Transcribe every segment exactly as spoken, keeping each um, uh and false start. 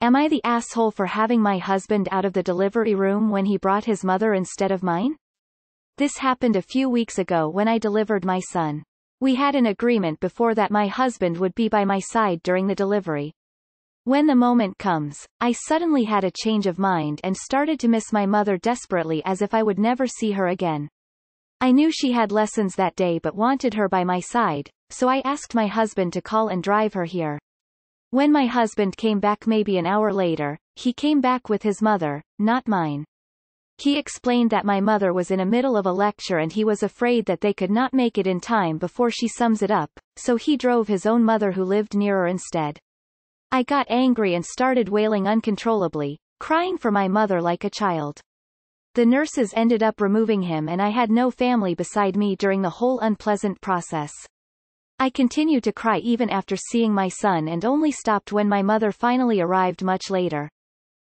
Am I the asshole for having my husband out of the delivery room when he brought his mother instead of mine? This happened a few weeks ago when I delivered my son. We had an agreement before that my husband would be by my side during the delivery. When the moment comes, I suddenly had a change of mind and started to miss my mother desperately, as if I would never see her again. I knew she had lessons that day but wanted her by my side, so I asked my husband to call and drive her here. When my husband came back maybe an hour later, he came back with his mother, not mine. He explained that my mother was in the middle of a lecture and he was afraid that they could not make it in time before she sums it up, so he drove his own mother who lived nearer instead. I got angry and started wailing uncontrollably, crying for my mother like a child. The nurses ended up removing him and I had no family beside me during the whole unpleasant process. I continued to cry even after seeing my son and only stopped when my mother finally arrived much later.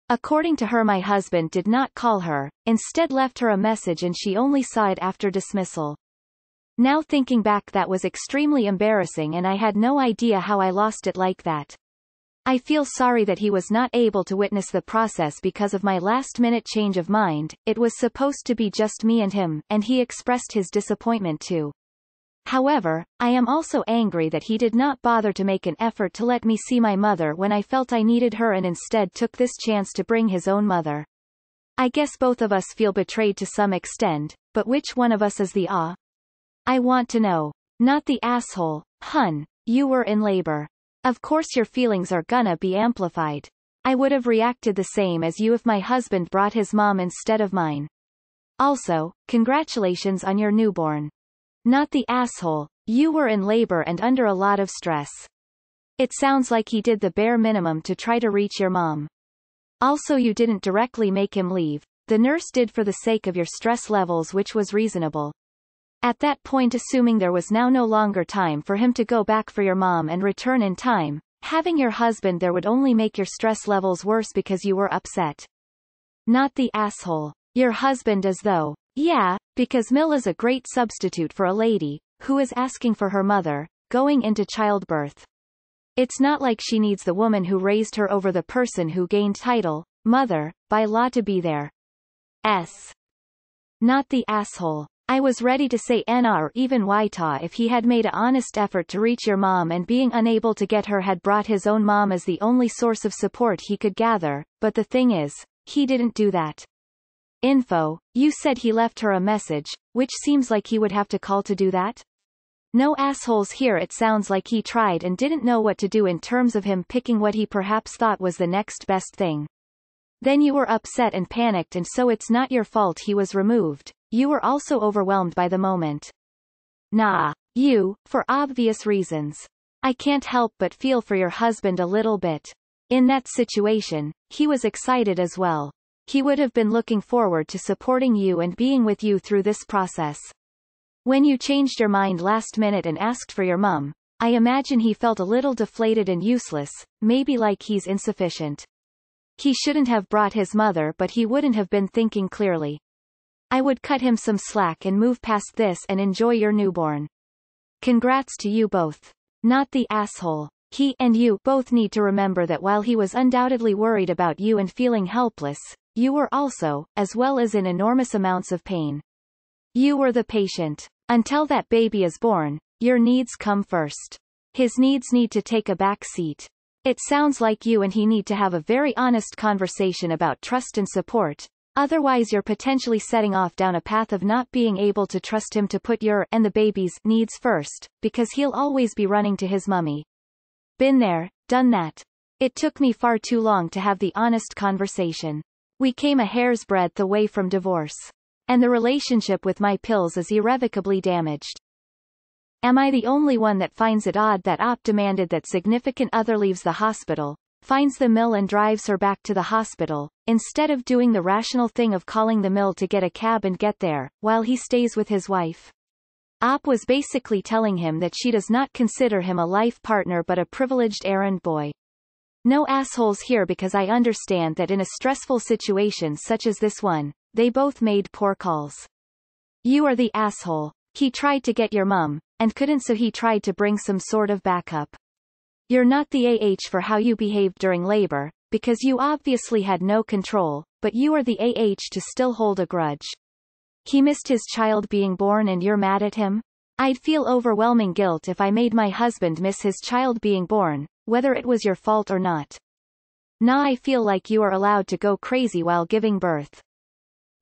According to her, my husband did not call her, instead left her a message and she only saw it after dismissal. Now thinking back, that was extremely embarrassing and I had no idea how I lost it like that. I feel sorry that he was not able to witness the process because of my last-minute change of mind. It was supposed to be just me and him, and he expressed his disappointment too. However, I am also angry that he did not bother to make an effort to let me see my mother when I felt I needed her and instead took this chance to bring his own mother. I guess both of us feel betrayed to some extent, but which one of us is the ah? I want to know. Not the asshole. Hun, you were in labor. Of course your feelings are gonna be amplified. I would have reacted the same as you if my husband brought his mom instead of mine. Also, congratulations on your newborn. Not the asshole, you were in labor and under a lot of stress. It sounds like he did the bare minimum to try to reach your mom. Also, you didn't directly make him leave. The nurse did for the sake of your stress levels, which was reasonable. At that point, assuming there was now no longer time for him to go back for your mom and return in time, having your husband there would only make your stress levels worse because you were upset. Not the asshole. Your husband is though. Yeah, because Mill is a great substitute for a lady who is asking for her mother, going into childbirth. It's not like she needs the woman who raised her over the person who gained title, mother, by law to be there. S. Not the asshole. I was ready to say N A or even Waita if he had made an honest effort to reach your mom, and being unable to get her had brought his own mom as the only source of support he could gather, but the thing is, he didn't do that. Info, you said he left her a message, which seems like he would have to call to do that? No assholes here. It sounds like he tried and didn't know what to do in terms of him picking what he perhaps thought was the next best thing. Then you were upset and panicked, and so it's not your fault he was removed. You were also overwhelmed by the moment. Nah. You, for obvious reasons. I can't help but feel for your husband a little bit. In that situation, he was excited as well. He would have been looking forward to supporting you and being with you through this process. When you changed your mind last minute and asked for your mum, I imagine he felt a little deflated and useless, maybe like he's insufficient. He shouldn't have brought his mother, but he wouldn't have been thinking clearly. I would cut him some slack and move past this and enjoy your newborn. Congrats to you both. Not the asshole. He and you both need to remember that while he was undoubtedly worried about you and feeling helpless, you were also, as well as in enormous amounts of pain. You were the patient. Until that baby is born, your needs come first. His needs need to take a back seat. It sounds like you and he need to have a very honest conversation about trust and support, otherwise you're potentially setting off down a path of not being able to trust him to put your and the baby's needs first, because he'll always be running to his mummy. Been there, done that. It took me far too long to have the honest conversation. We came a hair's breadth away from divorce. And the relationship with my pills is irrevocably damaged. Am I the only one that finds it odd that O P demanded that significant other leaves the hospital, finds the mill and drives her back to the hospital, instead of doing the rational thing of calling the mill to get a cab and get there, while he stays with his wife? O P was basically telling him that she does not consider him a life partner but a privileged errand boy. No assholes here, because I understand that in a stressful situation such as this one, they both made poor calls. You are the asshole. He tried to get your mum, and couldn't, so he tried to bring some sort of backup. You're not the ah for how you behaved during labor, because you obviously had no control, but you are the ah to still hold a grudge. He missed his child being born and you're mad at him? I'd feel overwhelming guilt if I made my husband miss his child being born, whether it was your fault or not. Nah, I feel like you are allowed to go crazy while giving birth.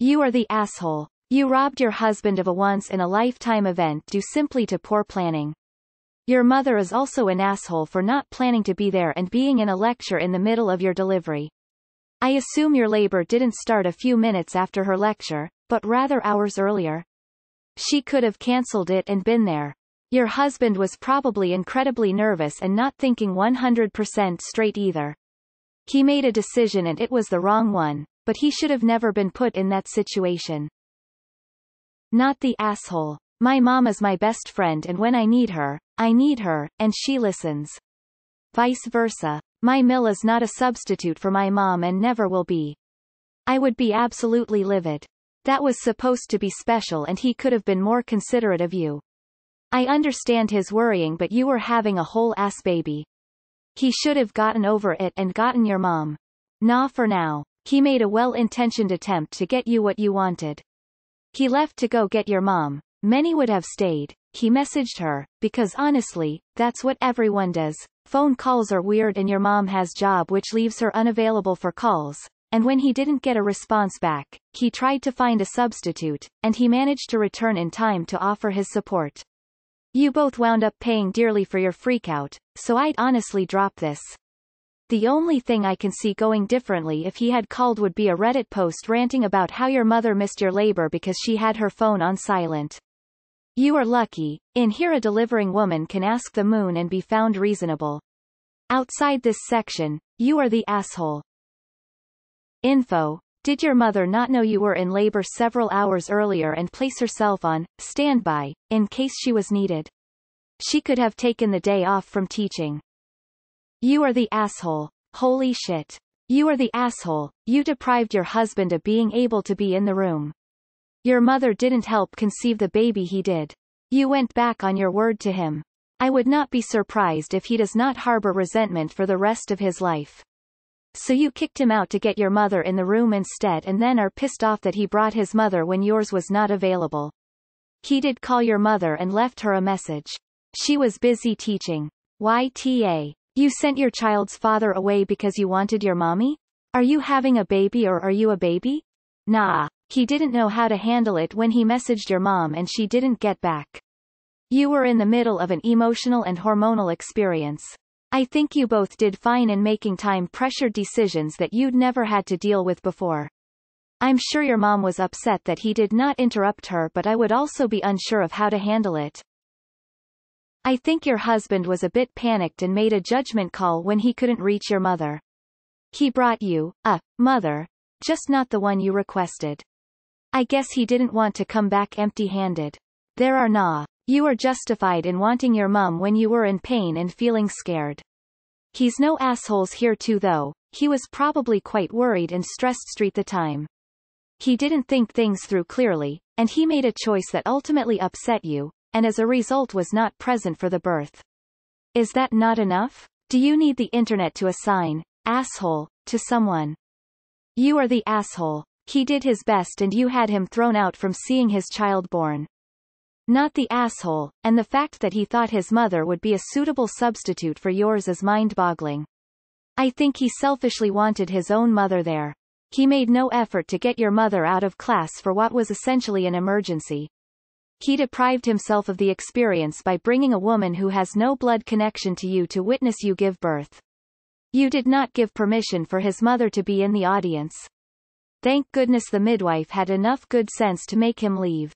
You are the asshole. You robbed your husband of a once-in-a-lifetime event due simply to poor planning. Your mother is also an asshole for not planning to be there and being in a lecture in the middle of your delivery. I assume your labor didn't start a few minutes after her lecture, but rather hours earlier. She could have cancelled it and been there. Your husband was probably incredibly nervous and not thinking one hundred percent straight either. He made a decision and it was the wrong one, but he should have never been put in that situation. Not the asshole. My mom is my best friend and when I need her, I need her, and she listens. Vice versa. My meal is not a substitute for my mom and never will be. I would be absolutely livid. That was supposed to be special and he could have been more considerate of you. I understand his worrying, but you were having a whole ass baby. He should have gotten over it and gotten your mom. Nah, for now. He made a well-intentioned attempt to get you what you wanted. He left to go get your mom. Many would have stayed. He messaged her, because honestly, that's what everyone does. Phone calls are weird and your mom has job which leaves her unavailable for calls. And when he didn't get a response back, he tried to find a substitute, and he managed to return in time to offer his support. You both wound up paying dearly for your freakout, so I'd honestly drop this. The only thing I can see going differently if he had called would be a Reddit post ranting about how your mother missed your labor because she had her phone on silent. You are lucky. In here a delivering woman can ask the moon and be found reasonable. Outside this section, you are the asshole. Info. Did your mother not know you were in labor several hours earlier and place herself on standby in case she was needed? She could have taken the day off from teaching. You are the asshole. Holy shit. You are the asshole. You deprived your husband of being able to be in the room. Your mother didn't help conceive the baby he did. You went back on your word to him. I would not be surprised if he does not harbor resentment for the rest of his life. So you kicked him out to get your mother in the room instead and then are pissed off that he brought his mother when yours was not available. He did call your mother and left her a message. She was busy teaching. Y T A. You sent your child's father away because you wanted your mommy? Are you having a baby or are you a baby? Nah. He didn't know how to handle it when he messaged your mom and she didn't get back. You were in the middle of an emotional and hormonal experience. I think you both did fine in making time-pressured decisions that you'd never had to deal with before. I'm sure your mom was upset that he did not interrupt her, but I would also be unsure of how to handle it. I think your husband was a bit panicked and made a judgment call when he couldn't reach your mother. He brought you a mother, just not the one you requested. I guess he didn't want to come back empty-handed. There are nah. You are justified in wanting your mom when you were in pain and feeling scared. He's no assholes here too though. He was probably quite worried and stressed street the time. He didn't think things through clearly, and he made a choice that ultimately upset you, and as a result was not present for the birth. Is that not enough? Do you need the internet to assign asshole to someone? You are the asshole. He did his best and you had him thrown out from seeing his child born. Not the asshole, and the fact that he thought his mother would be a suitable substitute for yours is mind-boggling. I think he selfishly wanted his own mother there. He made no effort to get your mother out of class for what was essentially an emergency. He deprived himself of the experience by bringing a woman who has no blood connection to you to witness you give birth. You did not give permission for his mother to be in the audience. Thank goodness the midwife had enough good sense to make him leave.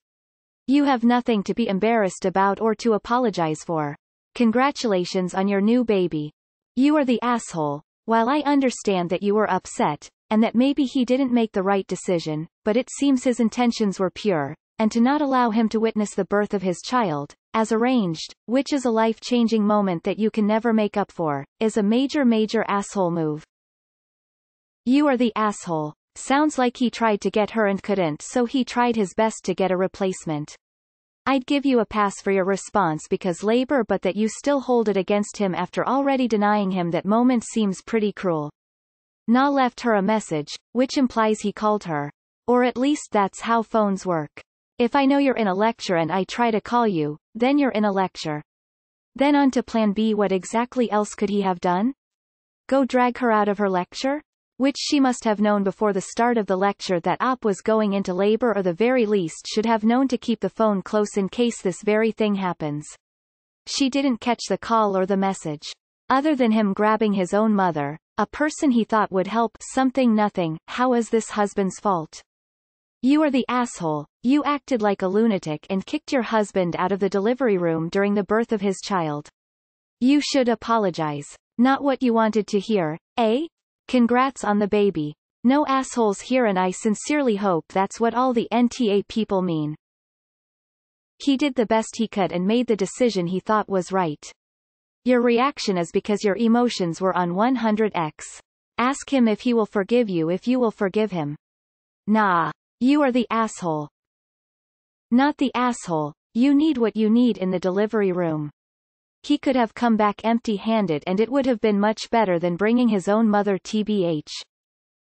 You have nothing to be embarrassed about or to apologize for. Congratulations on your new baby. You are the asshole. While I understand that you were upset, and that maybe he didn't make the right decision, but it seems his intentions were pure, and to not allow him to witness the birth of his child, as arranged, which is a life-changing moment that you can never make up for, is a major major asshole move. You are the asshole. Sounds like he tried to get her and couldn't, so he tried his best to get a replacement. I'd give you a pass for your response because labor, but that you still hold it against him after already denying him that moment seems pretty cruel. Na left her a message, which implies he called her. Or at least that's how phones work. If I know you're in a lecture and I try to call you, then you're in a lecture. Then on to plan B. What exactly else could he have done? Go drag her out of her lecture? Which she must have known before the start of the lecture that Op was going into labor, or the very least should have known to keep the phone close in case this very thing happens. She didn't catch the call or the message. Other than him grabbing his own mother, a person he thought would help, something nothing, how is this husband's fault? You are the asshole. You acted like a lunatic and kicked your husband out of the delivery room during the birth of his child. You should apologize. Not what you wanted to hear, eh? Congrats on the baby. No assholes here, and I sincerely hope that's what all the N T A people mean. He did the best he could and made the decision he thought was right. Your reaction is because your emotions were on one hundred X. Ask him if he will forgive you, if you will forgive him. Nah. You are the asshole. Not the asshole. You need what you need in the delivery room. He could have come back empty-handed, and it would have been much better than bringing his own mother, T B H.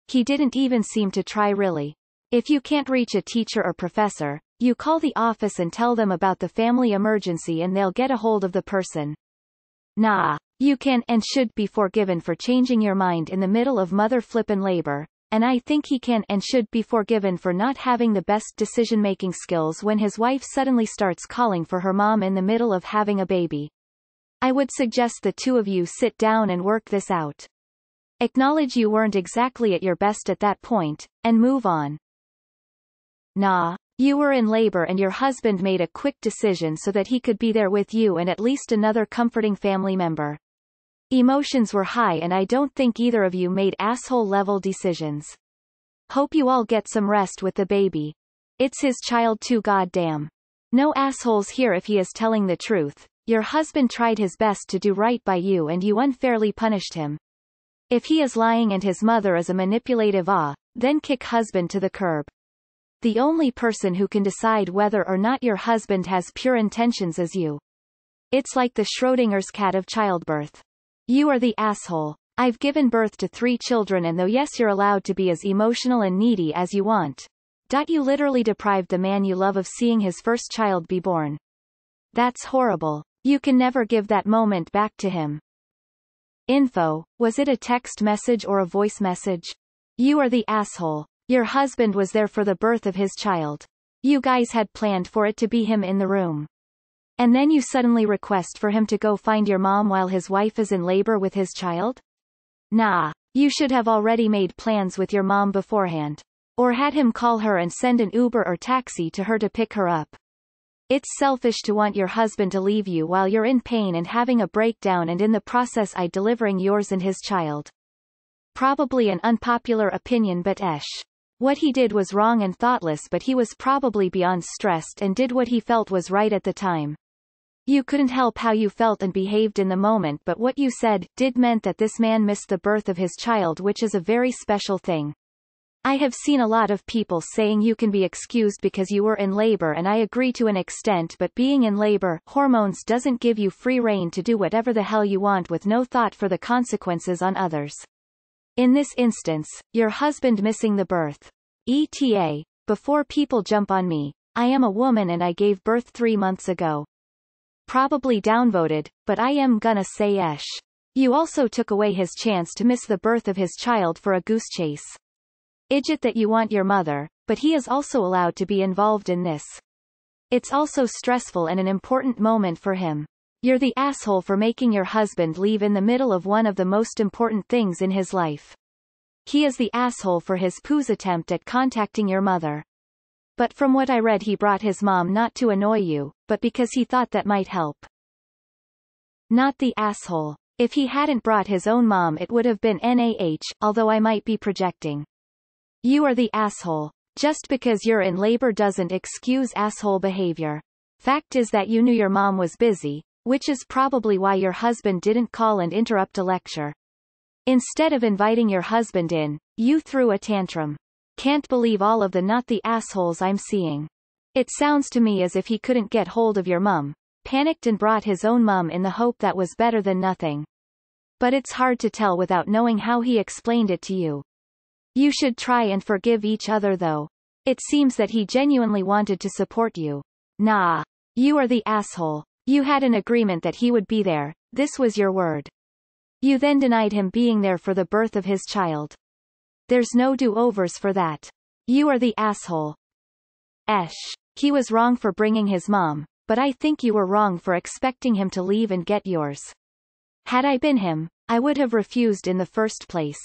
He didn't even seem to try, really. If you can't reach a teacher or professor, you call the office and tell them about the family emergency and they'll get a hold of the person. Nah. You can and should be forgiven for changing your mind in the middle of mother flippin' labor, and I think he can and should be forgiven for not having the best decision-making skills when his wife suddenly starts calling for her mom in the middle of having a baby. I would suggest the two of you sit down and work this out. Acknowledge you weren't exactly at your best at that point, and move on. Nah. You were in labor and your husband made a quick decision so that he could be there with you and at least another comforting family member. Emotions were high, and I don't think either of you made asshole-level decisions. Hope you all get some rest with the baby. It's his child too, goddamn. No assholes here if he is telling the truth. Your husband tried his best to do right by you and you unfairly punished him. If he is lying and his mother is a manipulative aw, then kick husband to the curb. The only person who can decide whether or not your husband has pure intentions is you. It's like the Schrodinger's cat of childbirth. You are the asshole. I've given birth to three children, and though yes, you're allowed to be as emotional and needy as you want, you literally deprived the man you love of seeing his first child be born. That's horrible. You can never give that moment back to him. Info. Was it a text message or a voice message? You are the asshole. Your husband was there for the birth of his child. You guys had planned for it to be him in the room. And then you suddenly request for him to go find your mom while his wife is in labor with his child? Nah. You should have already made plans with your mom beforehand. Or had him call her and send an Uber or taxi to her to pick her up. It's selfish to want your husband to leave you while you're in pain and having a breakdown, and in the process I delivering yours and his child. Probably an unpopular opinion, but esh. What he did was wrong and thoughtless, but he was probably beyond stressed and did what he felt was right at the time. You couldn't help how you felt and behaved in the moment, but what you said, did meant that this man missed the birth of his child, which is a very special thing. I have seen a lot of people saying you can be excused because you were in labor, and I agree to an extent, but being in labor, hormones doesn't give you free rein to do whatever the hell you want with no thought for the consequences on others. In this instance, your husband missing the birth. E T A, before people jump on me, I am a woman and I gave birth three months ago. Probably downvoted, but I am gonna say esh. You also took away his chance to miss the birth of his child for a goose chase. Idjit that you want your mother, but he is also allowed to be involved in this. It's also stressful and an important moment for him. You're the asshole for making your husband leave in the middle of one of the most important things in his life. He is the asshole for his poo's attempt at contacting your mother. But from what I read, he brought his mom not to annoy you, but because he thought that might help. Not the asshole. If he hadn't brought his own mom, it would have been nah, although I might be projecting. You are the asshole. Just because you're in labor doesn't excuse asshole behavior. Fact is that you knew your mom was busy, which is probably why your husband didn't call and interrupt a lecture. Instead of inviting your husband in, you threw a tantrum. Can't believe all of the not the assholes I'm seeing. It sounds to me as if he couldn't get hold of your mum, panicked and brought his own mum in the hope that was better than nothing. but it's hard to tell without knowing how he explained it to you. You should try and forgive each other though. It seems that he genuinely wanted to support you. Nah. You are the asshole. You had an agreement that he would be there. This was your word. You then denied him being there for the birth of his child. There's no do-overs for that. You are the asshole. Esh. He was wrong for bringing his mom, but I think you were wrong for expecting him to leave and get yours. Had I been him, I would have refused in the first place.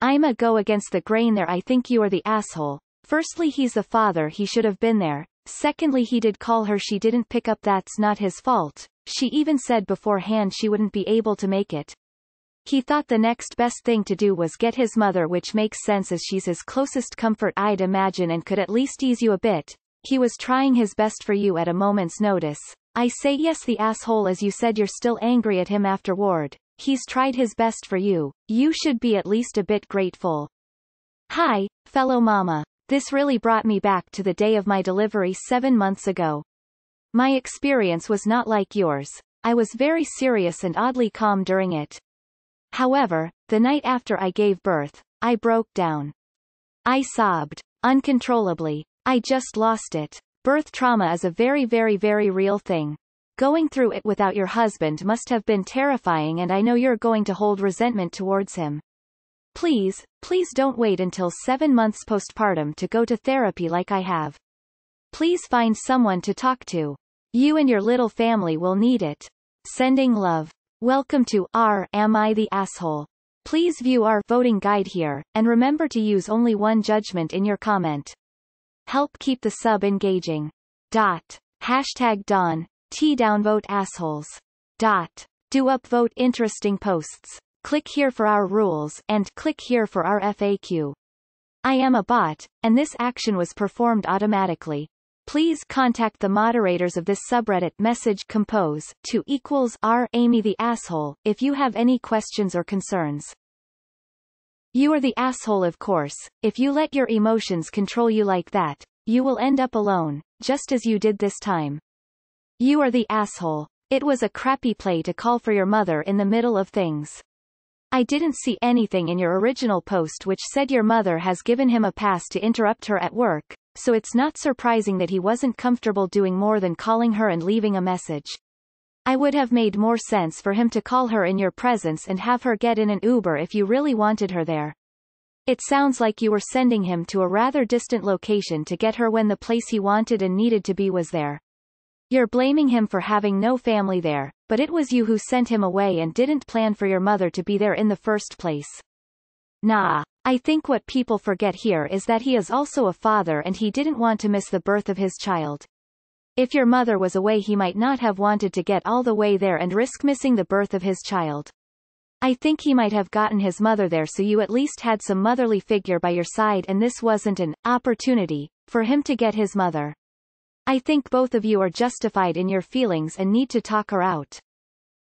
I'm a go against the grain there. I think you are the asshole. Firstly, he's the father, he should have been there. Secondly, he did call her, she didn't pick up, that's not his fault. She even said beforehand she wouldn't be able to make it. He thought the next best thing to do was get his mother, which makes sense as she's his closest comfort, I'd imagine, and could at least ease you a bit. He was trying his best for you at a moment's notice. I say yes, the asshole, as you said you're still angry at him afterward. He's tried his best for you. You should be at least a bit grateful. Hi, fellow mama. This really brought me back to the day of my delivery seven months ago. My experience was not like yours. I was very serious and oddly calm during it. However, the night after I gave birth, I broke down. I sobbed uncontrollably. I just lost it. Birth trauma is a very, very, very real thing. Going through it without your husband must have been terrifying, and I know you're going to hold resentment towards him. Please, please don't wait until seven months postpartum to go to therapy like I have. Please find someone to talk to. You and your little family will need it. Sending love. Welcome to R. Am I the Asshole? Please view our voting guide here, and remember to use only one judgment in your comment. Help keep the sub engaging. Dot. Hashtag Dawn. T downvote assholes. Dot. Do upvote interesting posts. Click here for our rules, and click here for our F A Q. I am a bot, and this action was performed automatically. Please contact the moderators of this subreddit. Message compose to equals r Amy the asshole if you have any questions or concerns. You are the asshole, of course. If you let your emotions control you like that, you will end up alone, just as you did this time. You are the asshole. It was a crappy play to call for your mother in the middle of things. I didn't see anything in your original post which said your mother has given him a pass to interrupt her at work, so it's not surprising that he wasn't comfortable doing more than calling her and leaving a message. I would have made more sense for him to call her in your presence and have her get in an Uber if you really wanted her there. It sounds like you were sending him to a rather distant location to get her when the place he wanted and needed to be was there. You're blaming him for having no family there, but it was you who sent him away and didn't plan for your mother to be there in the first place. Nah. I think what people forget here is that he is also a father, and he didn't want to miss the birth of his child. If your mother was away, he might not have wanted to get all the way there and risk missing the birth of his child. I think he might have gotten his mother there so you at least had some motherly figure by your side, and this wasn't an opportunity for him to get his mother. I think both of you are justified in your feelings and need to talk her out.